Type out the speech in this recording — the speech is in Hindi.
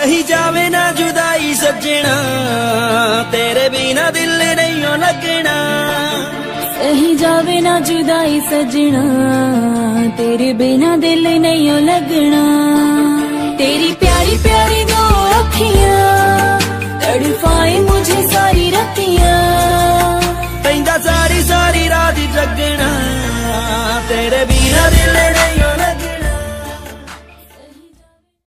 सही जावे ना जुदाई सजना तेरे बिना दिल नहीं लगना। सही जावे ना जुदाई सजना तेरे बिना दिल नहीं लगना। तेरी प्यारी प्यारी दो अखियां तड़पाए मुझे सारी रतियां। पैंदा सारी सारी रात जगना तेरे बिना दिल नहीं।